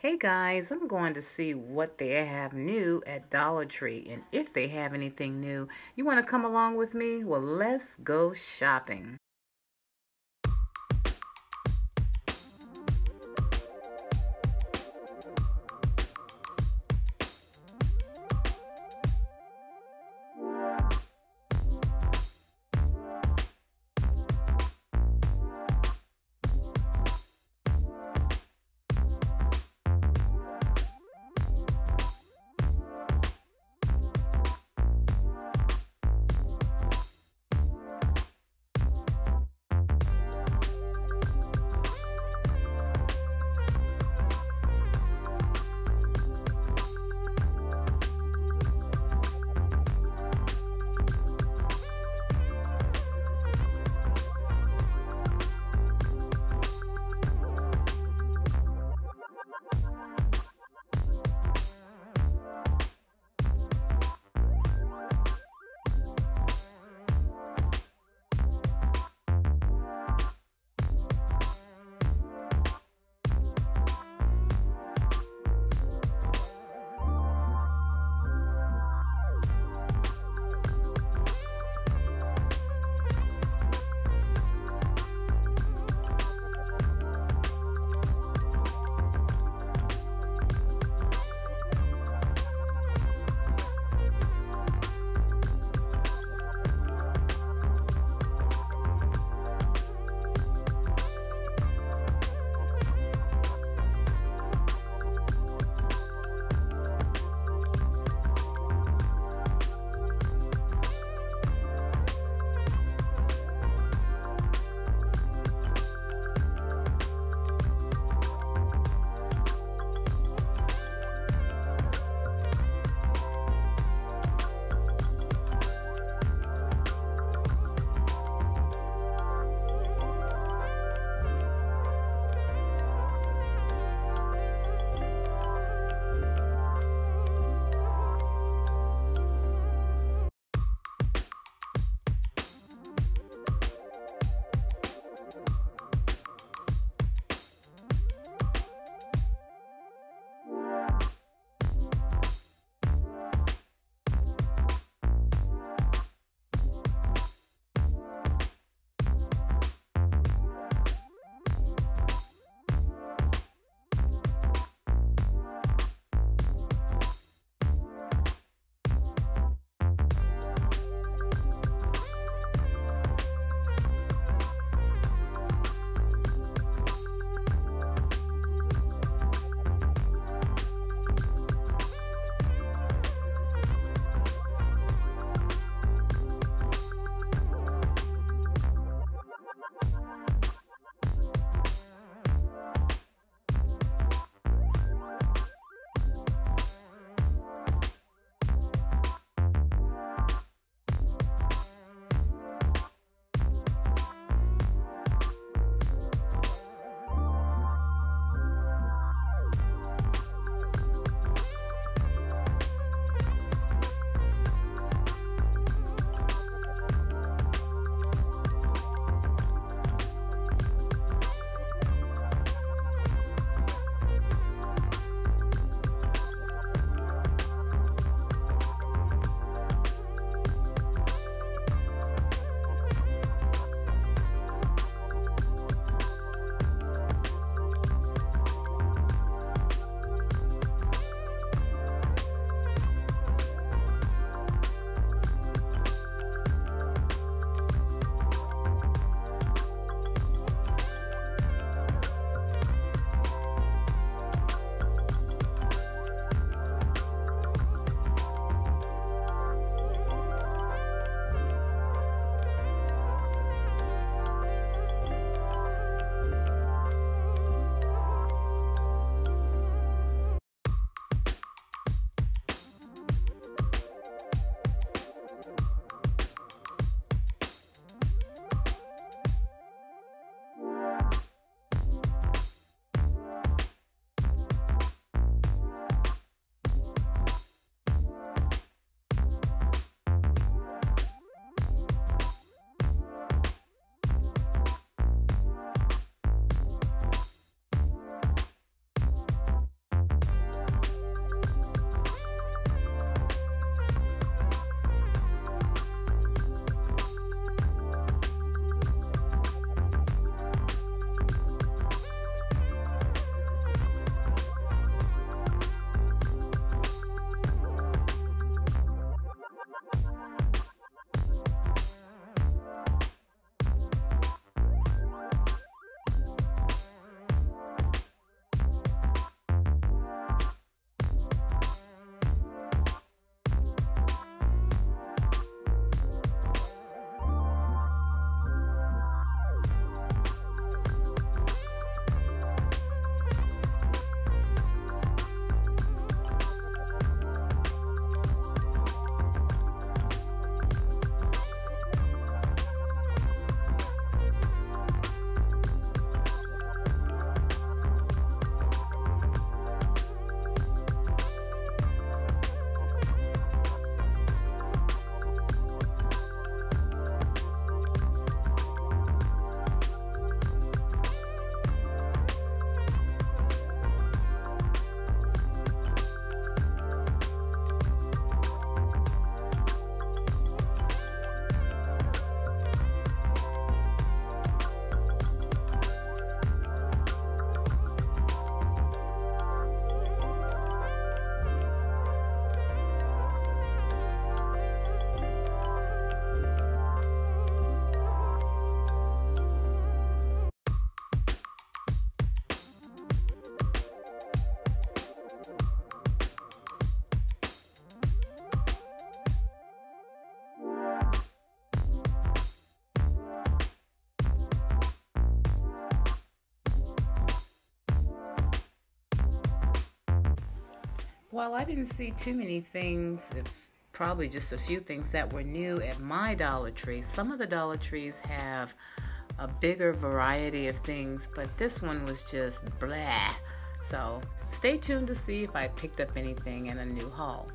Hey guys, I'm going to see what they have new at Dollar Tree and if they have anything new. You want to come along with me? Well, let's go shopping. Well, I didn't see too many things, probably just a few things that were new at my Dollar Tree. Some of the Dollar Trees have a bigger variety of things, but this one was just blah. So stay tuned to see if I picked up anything in a new haul.